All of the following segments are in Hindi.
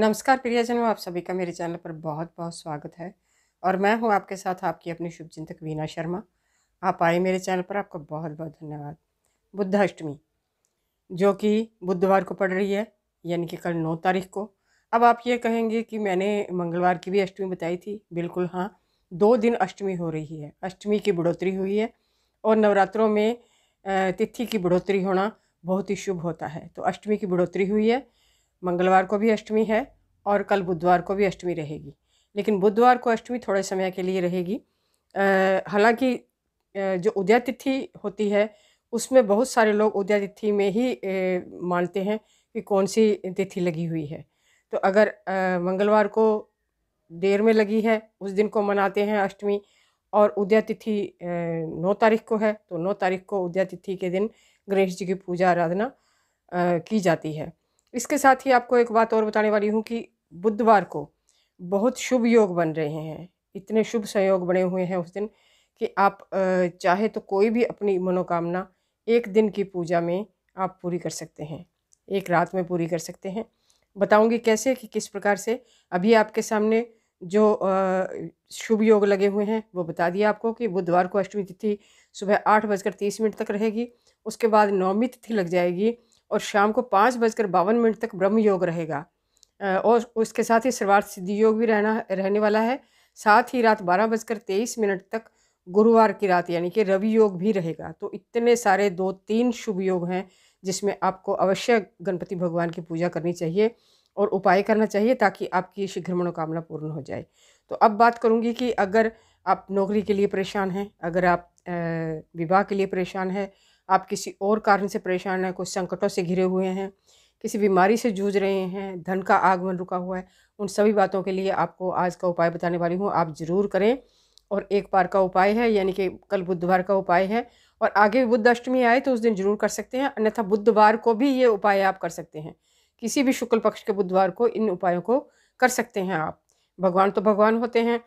नमस्कार प्रियजनों, आप सभी का मेरे चैनल पर बहुत बहुत स्वागत है और मैं हूं आपके साथ आपकी अपनी शुभ चिंतक वीना शर्मा। आप आए मेरे चैनल पर, आपका बहुत बहुत धन्यवाद। बुद्धाष्टमी जो कि बुधवार को पड़ रही है, यानी कि कल 9 तारीख को। अब आप ये कहेंगे कि मैंने मंगलवार की भी अष्टमी बताई थी, बिल्कुल हाँ, 2 दिन अष्टमी हो रही है। अष्टमी की बढ़ोतरी हुई है और नवरात्रों में तिथि की बढ़ोतरी होना बहुत ही शुभ होता है। तो अष्टमी की बढ़ोतरी हुई है, मंगलवार को भी अष्टमी है और कल बुधवार को भी अष्टमी रहेगी, लेकिन बुधवार को अष्टमी थोड़े समय के लिए रहेगी। हालांकि जो उदया तिथि होती है उसमें बहुत सारे लोग उदया तिथि में ही मानते हैं कि कौन सी तिथि लगी हुई है। तो अगर मंगलवार को देर में लगी है उस दिन को मनाते हैं अष्टमी, और उदया तिथि 9 तारीख को है तो 9 तारीख को उदया तिथि के दिन गणेश जी की पूजा आराधना की जाती है। इसके साथ ही आपको एक बात और बताने वाली हूँ कि बुधवार को बहुत शुभ योग बन रहे हैं, इतने शुभ संयोग बने हुए हैं उस दिन कि आप चाहे तो कोई भी अपनी मनोकामना एक दिन की पूजा में आप पूरी कर सकते हैं, एक रात में पूरी कर सकते हैं। बताऊंगी कैसे कि किस प्रकार से। अभी आपके सामने जो शुभ योग लगे हुए हैं वो बता दिया आपको कि बुधवार को अष्टमी तिथि सुबह 8:30 तक रहेगी, उसके बाद नौमी तिथि लग जाएगी और शाम को 5:52 तक ब्रह्म योग रहेगा, और उसके साथ ही सर्वार्थ सिद्धि योग भी रहने वाला है। साथ ही रात 12:23 तक गुरुवार की रात यानी कि रवि योग भी रहेगा। तो इतने सारे 2-3 शुभ योग हैं जिसमें आपको अवश्य गणपति भगवान की पूजा करनी चाहिए और उपाय करना चाहिए ताकि आपकी शीघ्र मनोकामना पूर्ण हो जाए। तो अब बात करूंगी कि अगर आप नौकरी के लिए परेशान हैं, अगर आप विवाह के लिए परेशान हैं, आप किसी और कारण से परेशान हैं, कुछ संकटों से घिरे हुए हैं, किसी बीमारी से जूझ रहे हैं, धन का आगमन रुका हुआ है, उन सभी बातों के लिए आपको आज का उपाय बताने वाली हूँ। आप ज़रूर करें, और एक बार का उपाय है, यानी कि कल बुधवार का उपाय है, और आगे बुध अष्टमी आए तो उस दिन जरूर कर सकते हैं, अन्यथा बुधवार को भी ये उपाय आप कर सकते हैं। किसी भी शुक्ल पक्ष के बुधवार को इन उपायों को कर सकते हैं आप। भगवान तो भगवान होते हैं,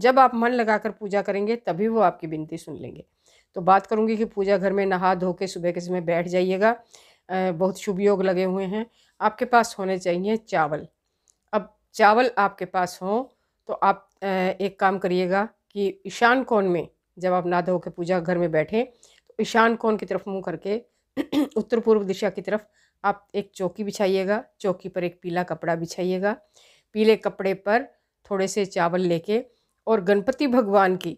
जब आप मन लगाकर पूजा करेंगे तभी वो आपकी विनती सुन लेंगे। तो बात करूंगी कि पूजा घर में नहा धो के सुबह के समय बैठ जाइएगा। बहुत शुभ योग लगे हुए हैं। आपके पास होने चाहिए चावल। अब चावल आपके पास हों तो आप एक काम करिएगा कि ईशान कोण में, जब आप नहा धो के पूजा घर में बैठें तो ईशान कोण की तरफ मुंह करके उत्तर पूर्व दिशा की तरफ आप एक चौकी बिछाइएगा। चौकी पर एक पीला कपड़ा बिछाइएगा, पीले कपड़े पर थोड़े से चावल लेके और गणपति भगवान की,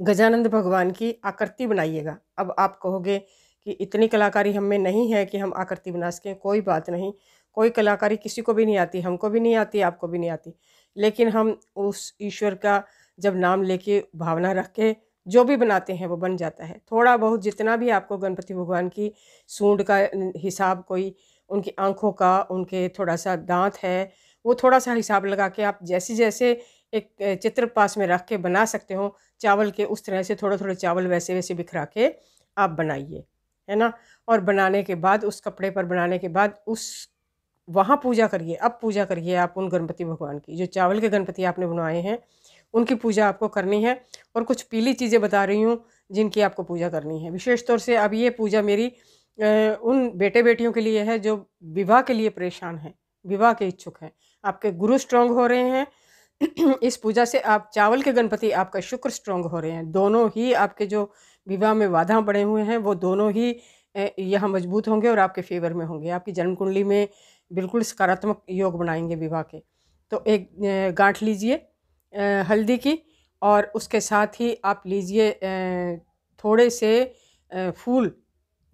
गजानंद भगवान की आकृति बनाइएगा। अब आप कहोगे कि इतनी कलाकारी हम में नहीं है कि हम आकृति बना सकें, कोई बात नहीं, कोई कलाकारी किसी को भी नहीं आती, हमको भी नहीं आती, आपको भी नहीं आती, लेकिन हम उस ईश्वर का जब नाम लेके भावना रख के जो भी बनाते हैं वो बन जाता है। थोड़ा बहुत जितना भी आपको गणपति भगवान की सूंड का हिसाब, कोई उनकी आँखों का, उनके थोड़ा सा दांत है, वो थोड़ा सा हिसाब लगा के आप जैसे जैसे एक चित्र पास में रख के बना सकते हो चावल के, उस तरह से थोड़े थोड़े चावल वैसे वैसे बिखरा के आप बनाइए, है ना। और बनाने के बाद उस कपड़े पर बनाने के बाद उस वहाँ पूजा करिए। अब पूजा करिए आप उन गणपति भगवान की, जो चावल के गणपति आपने बनवाए हैं उनकी पूजा आपको करनी है। और कुछ पीली चीज़ें बता रही हूँ जिनकी आपको पूजा करनी है विशेष तौर से। अब ये पूजा मेरी उन बेटे बेटियों के लिए है जो विवाह के लिए परेशान हैं, विवाह के इच्छुक हैं। आपके गुरु स्ट्रांग हो रहे हैं, इस पूजा से आप चावल के गणपति, आपका शुक्र स्ट्रांग हो रहे हैं, दोनों ही आपके जो विवाह में बाधा बढ़े हुए हैं वो दोनों ही यहाँ मजबूत होंगे और आपके फेवर में होंगे। आपकी जन्म कुंडली में बिल्कुल सकारात्मक योग बनाएंगे विवाह के। तो एक गांठ लीजिए हल्दी की, और उसके साथ ही आप लीजिए थोड़े से फूल,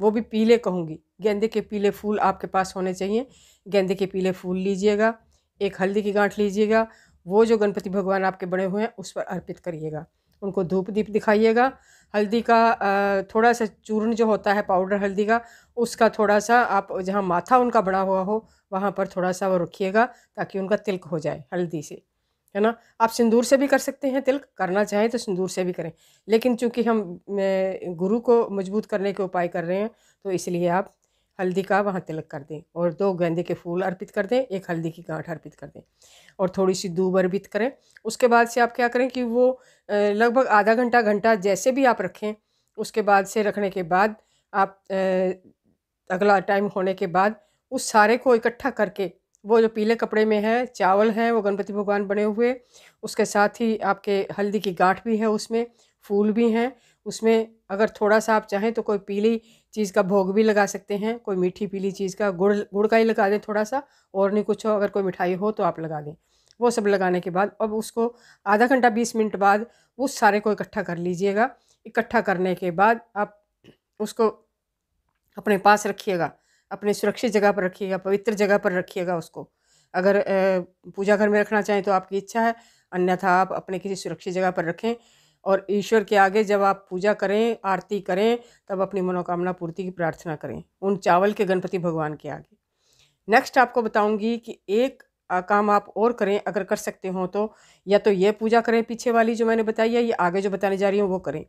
वो भी पीले कहूँगी, गेंदे के पीले फूल आपके पास होने चाहिए। गेंदे के पीले फूल लीजिएगा, एक हल्दी की गांठ लीजिएगा, वो जो गणपति भगवान आपके बने हुए हैं उस पर अर्पित करिएगा, उनको धूप दीप दिखाइएगा। हल्दी का थोड़ा सा चूर्ण जो होता है पाउडर हल्दी का, उसका थोड़ा सा आप जहाँ माथा उनका बना हुआ हो वहाँ पर थोड़ा सा वो रखिएगा ताकि उनका तिलक हो जाए हल्दी से, है ना। आप सिंदूर से भी कर सकते हैं तिलक, करना चाहें तो सिंदूर से भी करें, लेकिन चूंकि हम गुरु को मजबूत करने के उपाय कर रहे हैं तो इसलिए आप हल्दी का वहाँ तिलक कर दें और 2 गेंदे के फूल अर्पित कर दें, 1 हल्दी की गांठ अर्पित कर दें और थोड़ी सी दूब अर्पित करें। उसके बाद से आप क्या करें कि वो लगभग आधा घंटा घंटा जैसे भी आप रखें, उसके बाद से रखने के बाद आप अगला टाइम होने के बाद उस सारे को इकट्ठा करके, वो जो पीले कपड़े में है चावल हैं वो गणपति भगवान बने हुए, उसके साथ ही आपके हल्दी की गांठ भी है, उसमें फूल भी हैं, उसमें अगर थोड़ा सा आप चाहें तो कोई पीली चीज़ का भोग भी लगा सकते हैं, कोई मीठी पीली चीज़ का गुड़ का ही लगा दें थोड़ा सा, और नहीं कुछ हो, अगर कोई मिठाई हो तो आप लगा दें। वो सब लगाने के बाद अब उसको आधा घंटा 20 मिनट बाद उस सारे को इकट्ठा कर लीजिएगा। इकट्ठा करने के बाद आप उसको अपने पास रखिएगा, अपने सुरक्षित जगह पर रखिएगा, पवित्र जगह पर रखिएगा। उसको अगर पूजा घर में रखना चाहें तो आपकी इच्छा है, अन्यथा आप अपने किसी सुरक्षित जगह पर रखें और ईश्वर के आगे जब आप पूजा करें, आरती करें, तब अपनी मनोकामना पूर्ति की प्रार्थना करें उन चावल के गणपति भगवान के आगे। नेक्स्ट आपको बताऊंगी कि एक काम आप और करें अगर कर सकते हो तो, या तो ये पूजा करें पीछे वाली जो मैंने बताई है, ये आगे जो बताने जा रही हूँ वो करें।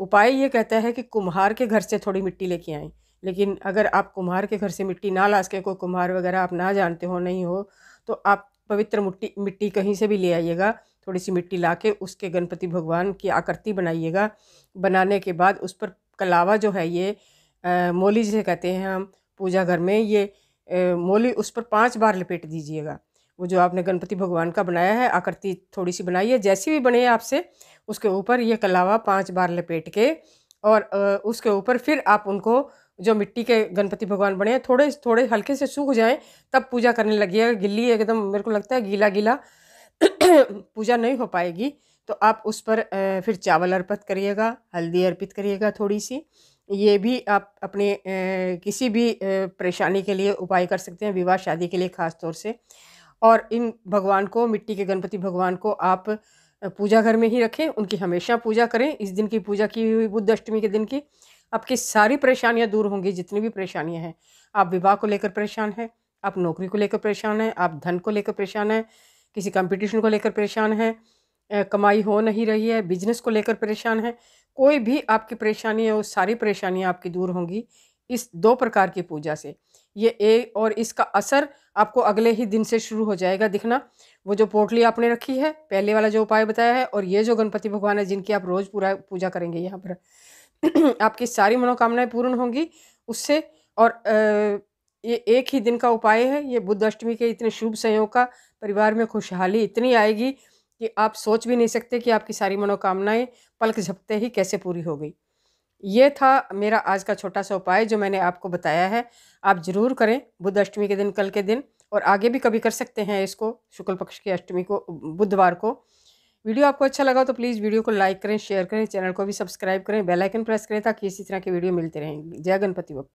उपाय ये कहता है कि कुम्हार के घर से थोड़ी मिट्टी लेके आएँ, लेकिन अगर आप कुम्हार के घर से मिट्टी ना ला सकें, कोई कुम्हार वगैरह आप ना जानते हो, नहीं हो, तो आप पवित्र मिट्टी कहीं से भी ले आइएगा। थोड़ी सी मिट्टी लाके उसके गणपति भगवान की आकृति बनाइएगा। बनाने के बाद उस पर कलावा जो है, ये मोली जिसे कहते हैं हम पूजा घर में, ये मोली उस पर 5 बार लपेट दीजिएगा। वो जो आपने गणपति भगवान का बनाया है, आकृति थोड़ी सी बनाई है, जैसी भी बने आपसे, उसके ऊपर ये कलावा 5 बार लपेट के, और उसके ऊपर फिर आप उनको जो मिट्टी के गणपति भगवान बने हैं, थोड़े थोड़े हल्के से सूख जाएं तब पूजा करने लगिएगा। गिल्ली एकदम मेरे को लगता है गीला गीला पूजा नहीं हो पाएगी, तो आप उस पर फिर चावल अर्पित करिएगा, हल्दी अर्पित करिएगा थोड़ी सी। ये भी आप अपने किसी भी परेशानी के लिए उपाय कर सकते हैं, विवाह शादी के लिए ख़ास तौर से। और इन भगवान को, मिट्टी के गणपति भगवान को आप पूजा घर में ही रखें, उनकी हमेशा पूजा करें। इस दिन की पूजा की हुई, बुद्ध अष्टमी के दिन की, आपकी सारी परेशानियां दूर होंगी, जितनी भी परेशानियां हैं। आप विवाह को लेकर परेशान हैं, आप नौकरी को लेकर परेशान हैं, आप धन को लेकर परेशान हैं, किसी कंपटीशन को लेकर परेशान हैं, कमाई हो नहीं रही है, बिजनेस को लेकर परेशान हैं, कोई भी आपकी परेशानी है, वो सारी परेशानियां आपकी दूर होंगी इस 2 प्रकार की पूजा से। ये एक, और इसका असर आपको अगले ही दिन से शुरू हो जाएगा दिखना। वो जो पोटली आपने रखी है, पहले वाला जो उपाय बताया है, और ये जो गणपति भगवान है जिनकी आप रोज़ पूरा पूजा करेंगे, यहाँ पर आपकी सारी मनोकामनाएं पूर्ण होंगी उससे। और ये एक ही दिन का उपाय है। ये बुद्ध अष्टमी के इतने शुभ संयोग का परिवार में खुशहाली इतनी आएगी कि आप सोच भी नहीं सकते कि आपकी सारी मनोकामनाएं पलक झपकते ही कैसे पूरी हो गई। ये था मेरा आज का छोटा सा उपाय जो मैंने आपको बताया है। आप ज़रूर करें बुद्ध अष्टमी के दिन, कल के दिन, और आगे भी कभी कर सकते हैं इसको, शुक्ल पक्ष की अष्टमी को, बुधवार को। वीडियो आपको अच्छा लगा तो प्लीज़ वीडियो को लाइक करें, शेयर करें, चैनल को भी सब्सक्राइब करें, बेल आइकन प्रेस करें ताकि इसी तरह की वीडियो मिलते रहें। जय गणपति बप्पा।